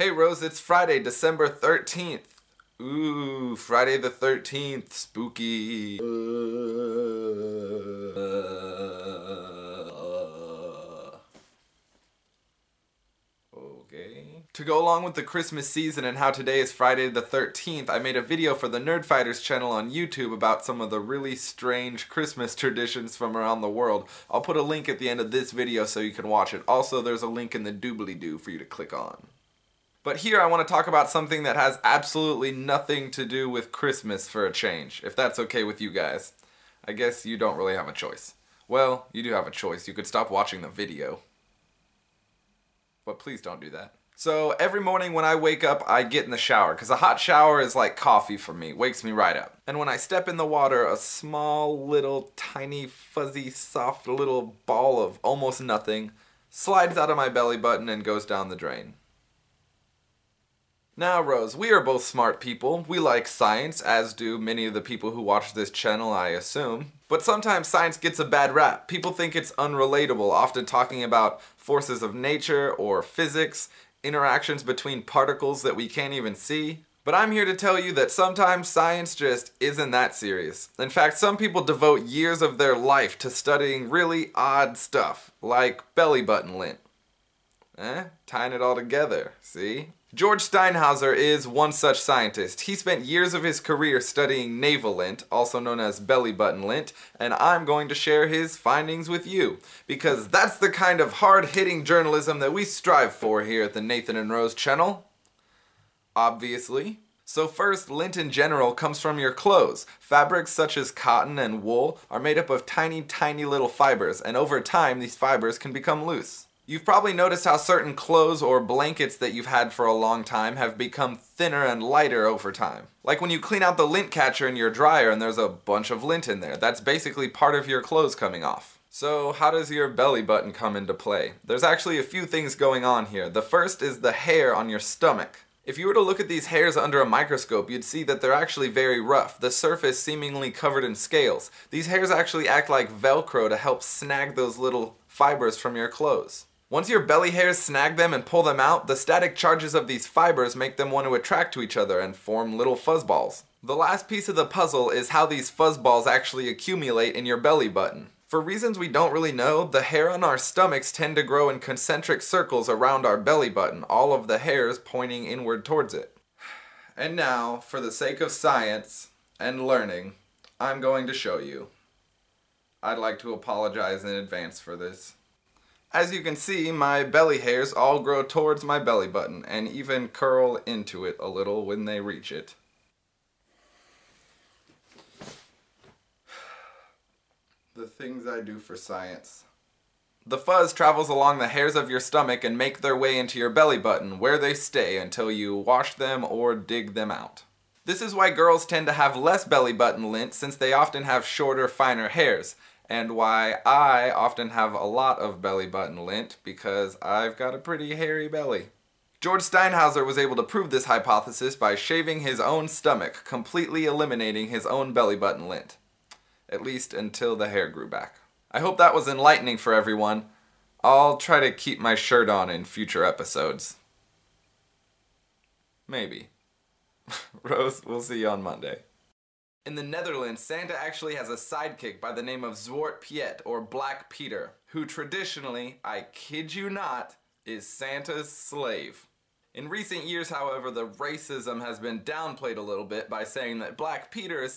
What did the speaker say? Hey Rose, it's Friday, December 13th. Ooh, Friday the 13th, spooky. Okay. To go along with the Christmas season and how today is Friday the 13th, I made a video for the Nerdfighters channel on YouTube about some of the really strange Christmas traditions from around the world. I'll put a link at the end of this video so you can watch it. Also, there's a link in the doobly-doo for you to click on. But here I want to talk about something that has absolutely nothing to do with Christmas for a change, if that's okay with you guys. I guess you don't really have a choice. Well, you do have a choice. You could stop watching the video. But please don't do that. So every morning when I wake up, I get in the shower, because a hot shower is like coffee for me, wakes me right up. And when I step in the water, a small, little, tiny, fuzzy, soft little ball of almost nothing slides out of my belly button and goes down the drain. Now Rose, we are both smart people. We like science, as do many of the people who watch this channel, I assume. But sometimes science gets a bad rap. People think it's unrelatable, often talking about forces of nature or physics, interactions between particles that we can't even see. But I'm here to tell you that sometimes science just isn't that serious. In fact, some people devote years of their life to studying really odd stuff, like belly button lint. Tying it all together, see? George Steinhauser is one such scientist. He spent years of his career studying navel lint, also known as belly button lint, and I'm going to share his findings with you, because that's the kind of hard-hitting journalism that we strive for here at the Nathan and Rose channel. Obviously. So first, lint in general comes from your clothes. Fabrics such as cotton and wool are made up of tiny, tiny little fibers, and over time these fibers can become loose. You've probably noticed how certain clothes or blankets that you've had for a long time have become thinner and lighter over time. Like when you clean out the lint catcher in your dryer and there's a bunch of lint in there. That's basically part of your clothes coming off. So how does your belly button come into play? There's actually a few things going on here. The first is the hair on your stomach. If you were to look at these hairs under a microscope, you'd see that they're actually very rough, the surface seemingly covered in scales. These hairs actually act like Velcro to help snag those little fibers from your clothes. Once your belly hairs snag them and pull them out, the static charges of these fibers make them want to attract to each other and form little fuzzballs. The last piece of the puzzle is how these fuzzballs actually accumulate in your belly button. For reasons we don't really know, the hair on our stomachs tend to grow in concentric circles around our belly button, all of the hairs pointing inward towards it. And now, for the sake of science and learning, I'm going to show you. I'd like to apologize in advance for this. As you can see, my belly hairs all grow towards my belly button and even curl into it a little when they reach it. The things I do for science. The fuzz travels along the hairs of your stomach and make their way into your belly button, where they stay until you wash them or dig them out. This is why girls tend to have less belly button lint, since they often have shorter, finer hairs. And why I often have a lot of belly button lint, because I've got a pretty hairy belly. George Steinhauser was able to prove this hypothesis by shaving his own stomach, completely eliminating his own belly button lint. At least until the hair grew back. I hope that was enlightening for everyone. I'll try to keep my shirt on in future episodes. Maybe. Rose, we'll see you on Monday. In the Netherlands, Santa actually has a sidekick by the name of Zwarte Piet, or Black Peter, who traditionally, I kid you not, is Santa's slave. In recent years, however, the racism has been downplayed a little bit by saying that Black Peter is